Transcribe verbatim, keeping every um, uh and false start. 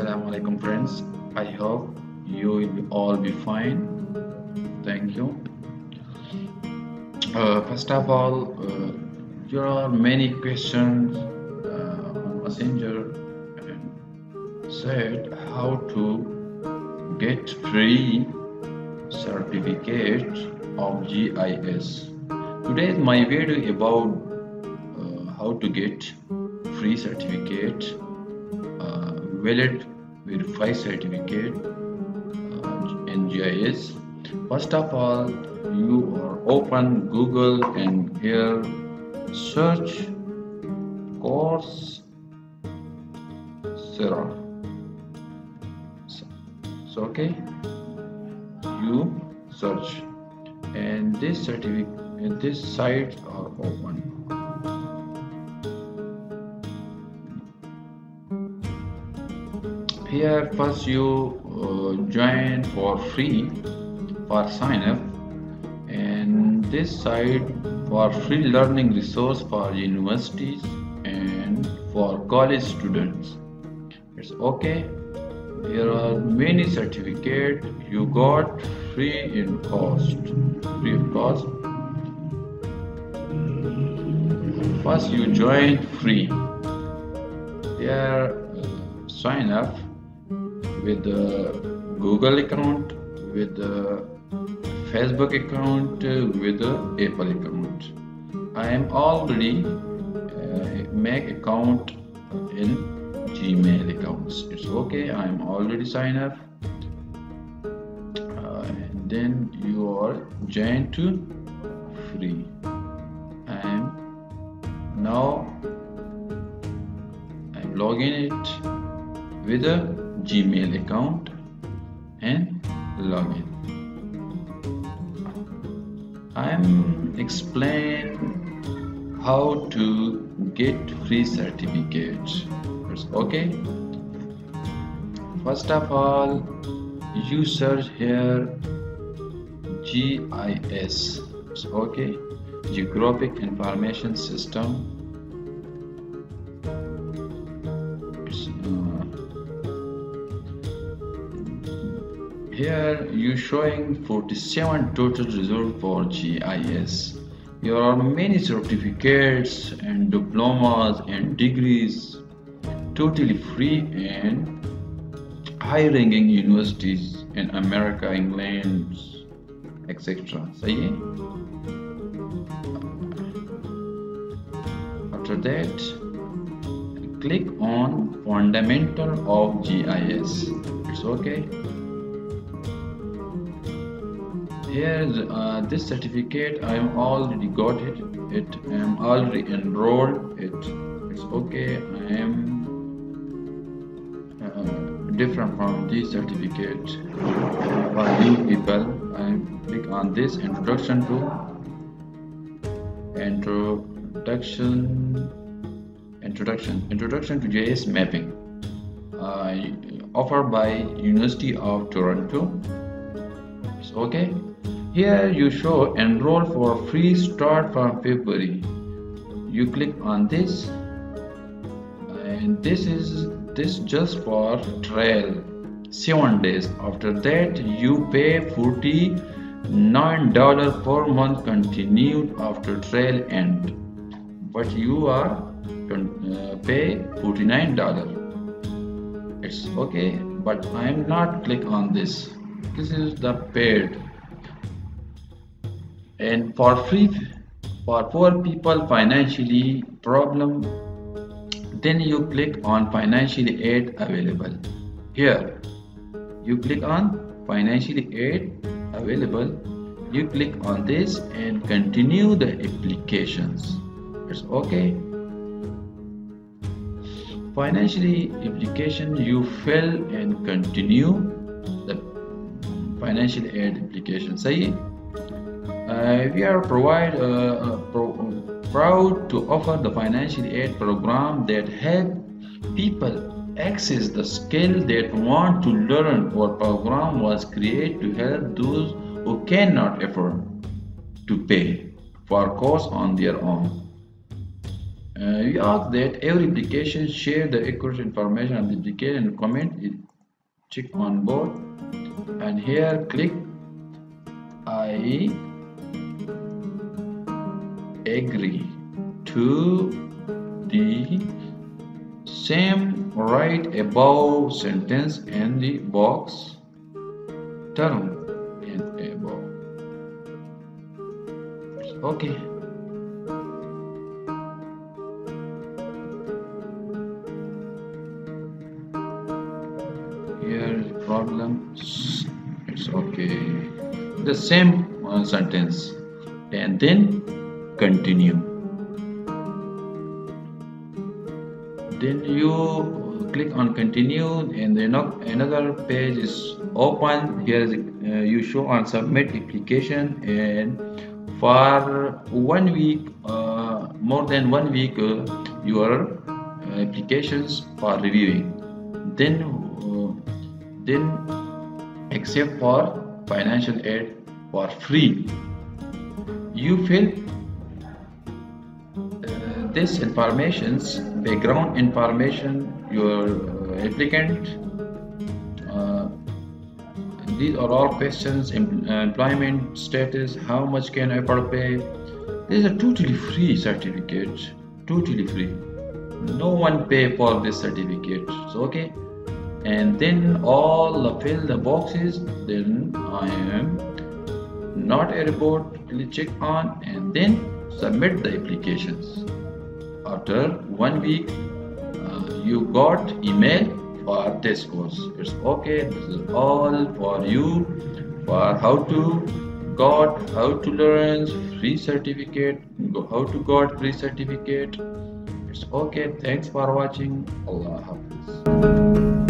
Assalamu alaikum friends. I hope you will all be fine. Thank you. Uh, first of all, uh, there are many questions uh, on Messenger and said how to get free certificate of G I S. Today is my video about uh, how to get free certificate, uh, valid verified certificate uh, in G I S. First of all, you are open Google and here search Coursera. So, so okay, you search and this certificate and this site are open. Here first you uh, join for free for sign up, and this site for free learning resource for universities and for college students. It's okay. There are many certificate you got free in cost. Free of cost. First you join free. There uh, sign up with the Google account, with the Facebook account, with the Apple account. I am already uh, make account in Gmail accounts. It's okay. I am already sign up. Uh, and then you are joined to free. I am now. I am logging it with a Gmail account and login. I am explain how to get free certificate. It's okay. First of all, you search here G I S. It's okay. Geographic Information System. Here you showing forty-seven total results for G I S. There are many certificates and diplomas and degrees totally free and high-ranking universities in America, England, et cetera. After that, click on Fundamental of G I S. It's okay. Here, uh, this certificate I am already got it. It I am already enrolled. It it's okay. I am uh, different from this certificate for new people. I am click on this introduction to introduction introduction introduction to G I S mapping. I uh, offered by University of Toronto. It's okay. Here you show enroll for free start from February. You click on this, and this is this just for trial seven days. After that you pay forty-nine dollars per month continued after trial end, but you are uh, pay forty-nine dollars. It's okay, but I am not click on this. This is the paid. And for free, for poor people financially problem, then you click on financial aid available. Here you click on financial aid available. You click on this and continue the applications. It's okay. Financially application you fill and continue the financial aid application. Say Uh, we are provide, uh, uh, pro proud to offer the financial aid program that help people access the skill that want to learn. Our program was created to help those who cannot afford to pay for course on their own. Uh, we ask that every application share the accurate information on the application and comment it. Check on board and here click I agree to the same. Write above sentence in the box term in above. Okay. Here the problem, it's okay, the same uh, sentence, and then continue. Then you click on continue, and then another page is open. Here is, uh, you show on submit application, and for one week, uh, more than one week, uh, your applications for reviewing. Then uh, then except for financial aid for free. You fill uh, this informations, background information, your uh, applicant, uh, these are all questions, em employment status, how much can I pay. These are totally free certificates, totally free, no one pay for this certificate. So okay, and then all the fill the boxes. Then I am not a report, click on and then submit the applications. After one week uh, you got email for this course. It's okay, this is all for you for how to got how to learn free certificate, how to got free certificate. It's okay. Thanks for watching. Allah Hafiz.